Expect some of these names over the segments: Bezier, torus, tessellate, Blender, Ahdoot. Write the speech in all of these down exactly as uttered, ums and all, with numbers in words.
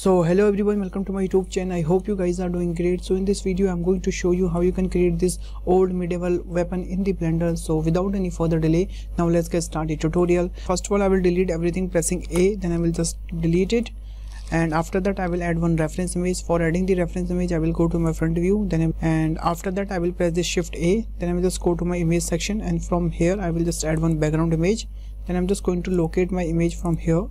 So hello everyone, welcome to my YouTube channel. I hope you guys are doing great. So in this video I'm going to show you how you can create this old medieval weapon in the Blender. So without any further delay, now let's get started tutorial. First of all, I will delete everything pressing A, then I will just delete it, and after that I will add one reference image. For adding the reference image, I will go to my front view, then and after that I will press this shift A, then I will just go to my image section, and from here I will just add one background image. Then I'm just going to locate my image from here.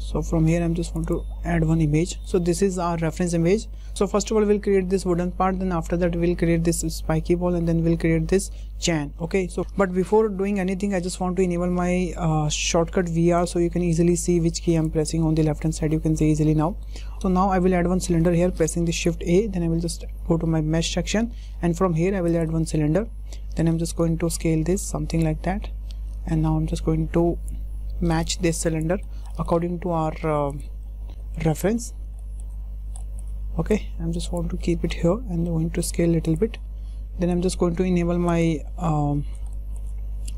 So from here I'm just want to add one image. So this is our reference image. So first of all we'll create this wooden part, then after that we'll create this spiky ball, and then we'll create this chain. Okay, so but before doing anything I just want to enable my uh, shortcut V R, so you can easily see which key I'm pressing on the left hand side. You can see easily now. So now I will add one cylinder here pressing the shift A, then I will just go to my mesh section, and from here I will add one cylinder. Then I'm just going to scale this something like that, and now I'm just going to match this cylinder according to our uh, reference. Okay, I'm just want to keep it here and going to scale a little bit. Then I'm just going to enable my um,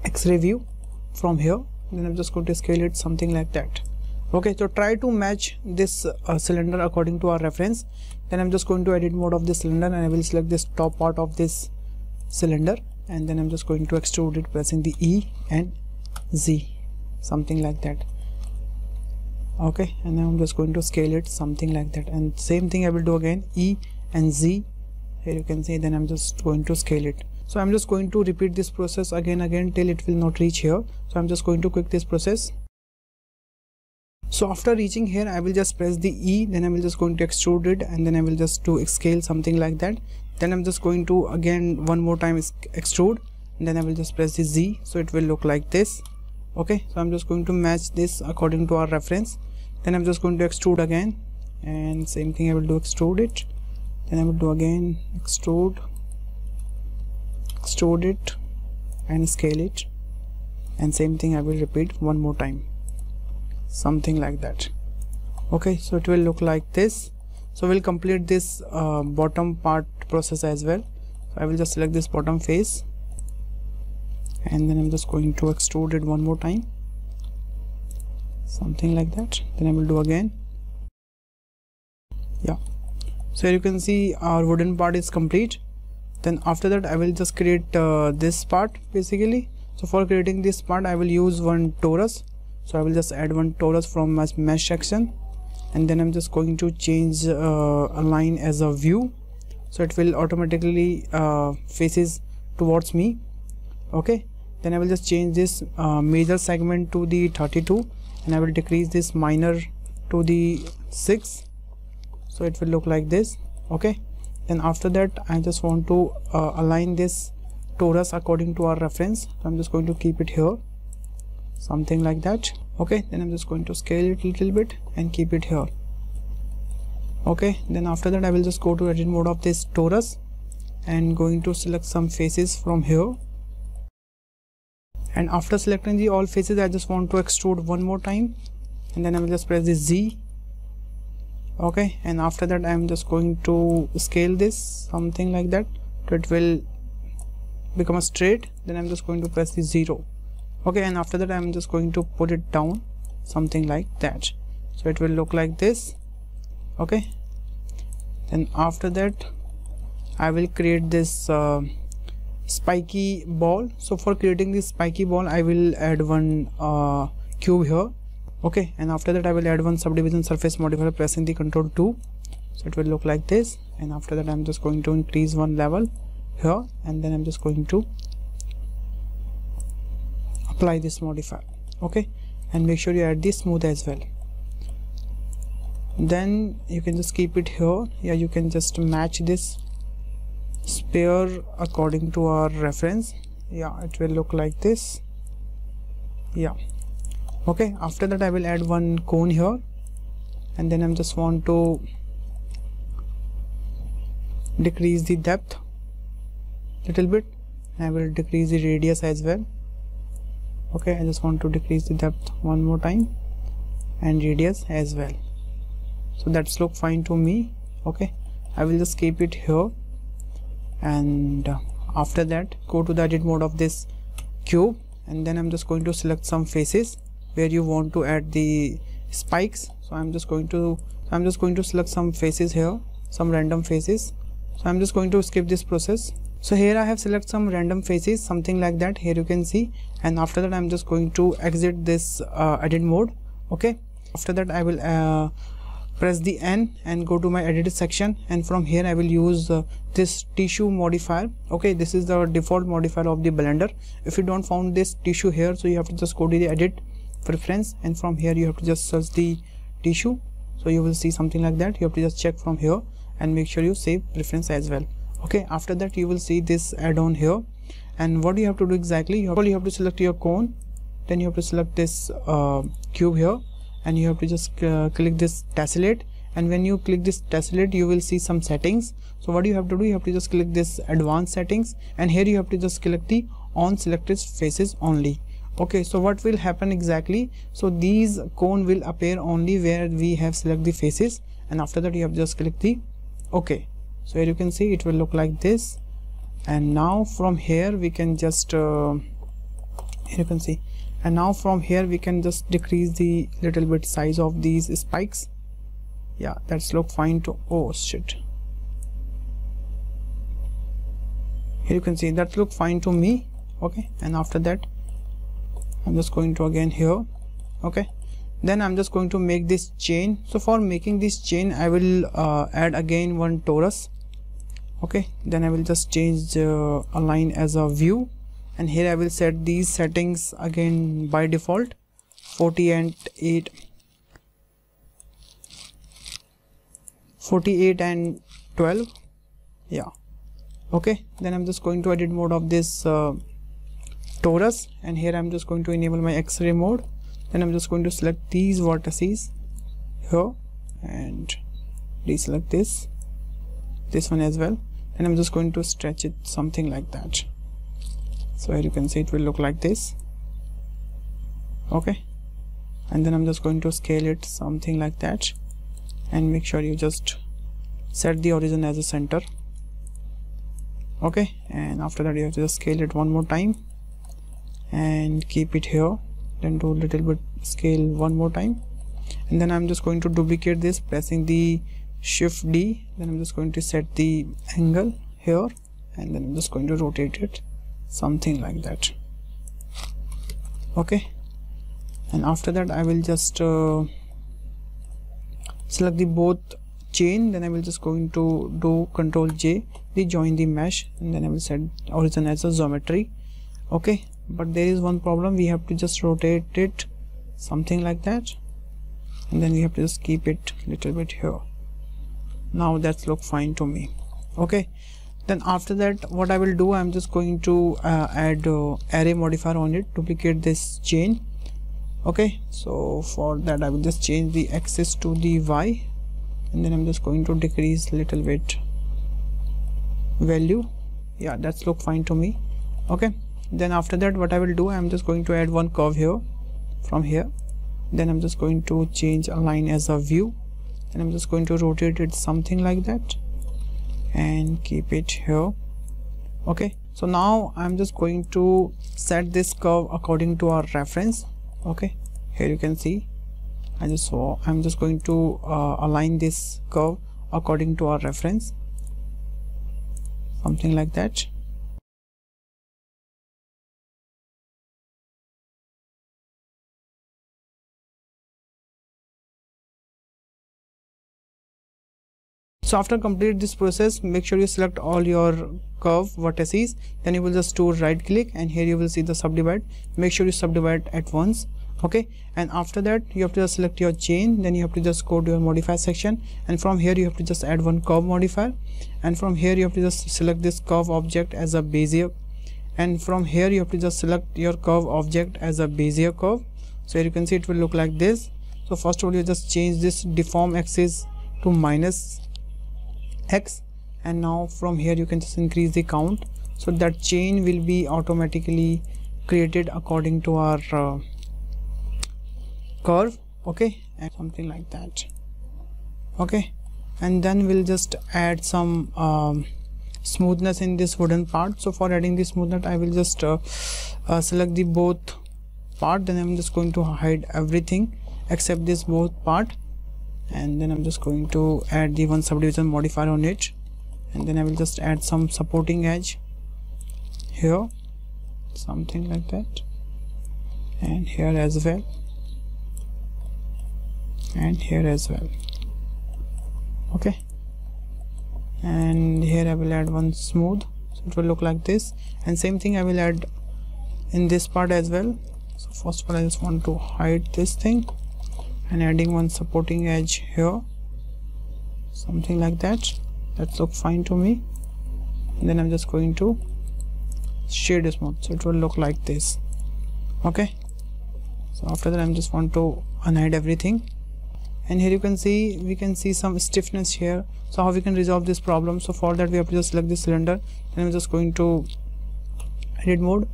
x-ray view from here, then I'm just going to scale it something like that. Okay, so try to match this uh, cylinder according to our reference. Then I'm just going to edit mode of this cylinder, and I will select this top part of this cylinder, and then I'm just going to extrude it pressing the E and Z something like that. Okay, and now I'm just going to scale it something like that, and same thing I will do again, E and Z here you can see. Then I'm just going to scale it. So I'm just going to repeat this process again again till it will not reach here. So I'm just going to quit this process. So after reaching here I will just press the E, then I will just going to extrude it, and then I will just do scale something like that. Then I'm just going to again one more time extrude, and then I will just press the Z, so it will look like this. Okay, so I'm just going to match this according to our reference. Then I'm just going to extrude again, and same thing I will do, extrude it. Then I will do again, extrude, extrude it and scale it, and same thing I will repeat one more time something like that. Okay, so it will look like this. So we'll complete this uh, bottom part process as well. So I will just select this bottom face, and then I'm just going to extrude it one more time something like that. Then I will do again. Yeah, so you can see our wooden part is complete. Then after that I will just create uh, this part basically. So for creating this part I will use one torus. So I will just add one torus from my mesh section, and then I'm just going to change uh, align as a view, so it will automatically uh, faces towards me. Okay, then I will just change this uh, major segment to the thirty-two, and I will decrease this minor to the six, so it will look like this. Okay, then after that I just want to uh, align this torus according to our reference, so I'm just going to keep it here something like that. Okay, then I'm just going to scale it a little bit and keep it here. Okay, then after that I will just go to edit mode of this torus, and going to select some faces from here, and after selecting the all faces I just want to extrude one more time, and then I will just press this Z. Okay, and after that I am just going to scale this something like that, so it will become a straight. Then I'm just going to press the zero. Okay, and after that I'm just going to put it down something like that, so it will look like this. Okay, then after that I will create this uh, spiky ball. So for creating this spiky ball I will add one uh, cube here. Okay, and after that I will add one subdivision surface modifier pressing the control two, so it will look like this. And after that I'm just going to increase one level here, and then I'm just going to apply this modifier. Okay, and make sure you add the smooth as well. Then you can just keep it here. Yeah, you can just match this sphere according to our reference. Yeah, it will look like this. Yeah, okay, after that I will add one cone here, and then I'm just want to decrease the depth little bit, and I will decrease the radius as well. Okay, I just want to decrease the depth one more time and radius as well, so that's look fine to me. Okay, I will just keep it here, and after that go to the edit mode of this cube, and then I'm just going to select some faces where you want to add the spikes. So I'm just going to I'm just going to select some faces here, some random faces. So I'm just going to skip this process. So here I have selected some random faces, something like that. Here you can see, and after that I'm just going to exit this uh, edit mode. Okay, after that I will uh, press the N and go to my edit section, and from here I will use uh, this tissue modifier. Okay, this is the default modifier of the Blender. If you don't found this tissue here, so you have to just go to the edit preference, and from here you have to just search the tissue. So you will see something like that. You have to just check from here and make sure you save preference as well. Okay, after that you will see this add-on here, and what you have to do exactly, you have, you have to select your cone, then you have to select this uh, cube here, and you have to just uh, click this tessellate, and when you click this tessellate you will see some settings. So what you have to do, you have to just click this advanced settings, and here you have to just click the on selected faces only. Okay, so what will happen exactly, so these cone will appear only where we have select the faces, and after that you have just click the okay. So here you can see it will look like this, and now from here we can just uh, here you can see, and now from here we can just decrease the little bit size of these spikes. Yeah, that's look fine to oh shit here you can see that look fine to me. Okay, and after that I'm just going to again here. Okay, then I'm just going to make this chain. So for making this chain I will uh, add again one torus. Okay, then I will just change uh, align as a view, and here I will set these settings again by default forty and eight forty-eight and twelve. Yeah, okay, then I'm just going to edit mode of this uh, torus, and here I'm just going to enable my X-ray mode, then I'm just going to select these vertices here and deselect this this one as well, and I'm just going to stretch it something like that. So here you can see it will look like this. Okay, and then I'm just going to scale it something like that, and make sure you just set the origin as a center. Okay, and after that you have to just scale it one more time and keep it here, then do little bit scale one more time, and then I'm just going to duplicate this pressing the shift D, then I'm just going to set the angle here, and then I'm just going to rotate it something like that. Okay, and after that I will just uh, select the both chain, then I will just going to do control J the join the mesh, and then I will set origin as a geometry. Okay, but there is one problem, we have to just rotate it something like that, and then we have to just keep it little bit here. Now that's look fine to me. Okay, then after that what I will do, I'm just going to uh, add uh, array modifier on it, duplicate this chain. Okay, so for that I will just change the axis to the Y, and then I'm just going to decrease little bit value. Yeah, that's look fine to me. Okay, then after that what I will do, I'm just going to add one curve here from here, then I'm just going to change align as a view, and I'm just going to rotate it something like that and keep it here. Okay, so now I'm just going to set this curve according to our reference. Okay, here you can see I just saw I'm just going to uh, align this curve according to our reference something like that. So after complete this process, make sure you select all your curve vertices, then you will just do right click, and here you will see the subdivide. Make sure you subdivide at once. Okay, and after that you have to just select your chain, then you have to just go to your modify section, and from here you have to just add one curve modifier, and from here you have to just select this curve object as a Bezier, and from here you have to just select your curve object as a Bezier curve. So here you can see it will look like this. So first of all you just change this deform axis to minus X, and now from here you can just increase the count, so that chain will be automatically created according to our uh, curve. Okay, and something like that. Okay, and then we'll just add some um, smoothness in this wooden part. So for adding the smoothness, I will just uh, uh, select the both part, then I'm just going to hide everything except this both part, and then I'm just going to add the one subdivision modifier on it, and then I will just add some supporting edge here, something like that, and here as well, and here as well. Okay, and here I will add one smooth, so it will look like this, and same thing I will add in this part as well. So first of all, I just want to hide this thing and adding one supporting edge here, something like that. That looks fine to me, and then I'm just going to shade smooth, so it will look like this. Okay, so after that I'm just want to unhide everything, and here you can see we can see some stiffness here. So how we can resolve this problem? So for that we have to just select this cylinder, then I'm just going to edit mode,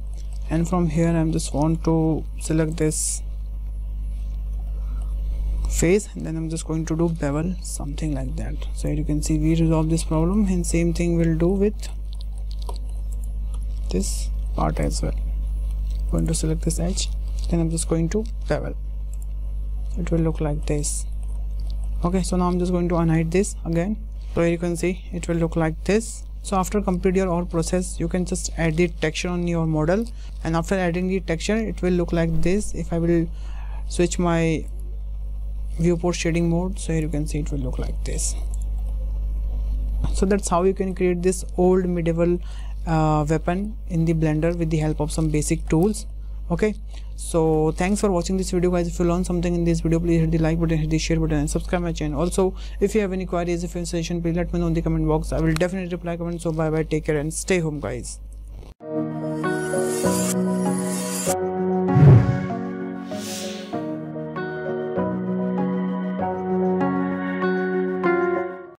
and from here I'm just want to select this face, and then I'm just going to do bevel, something like that. So here you can see we resolve this problem, and same thing we'll do with this part as well. I'm going to select this edge, then I'm just going to bevel, so it will look like this. Okay, so now I'm just going to unhide this again. So here you can see it will look like this. So after complete your all process, you can just add the texture on your model, and after adding the texture it will look like this. If I will switch my viewport shading mode, so here you can see it will look like this. So that's how you can create this old medieval uh, weapon in the Blender with the help of some basic tools. Okay, so thanks for watching this video, guys. If you learned something in this video, please hit the like button, hit the share button, and subscribe my channel. Also, if you have any queries, if you have any suggestion, please let me know in the comment box. I will definitely reply comments. So bye bye, take care, and stay home, guys.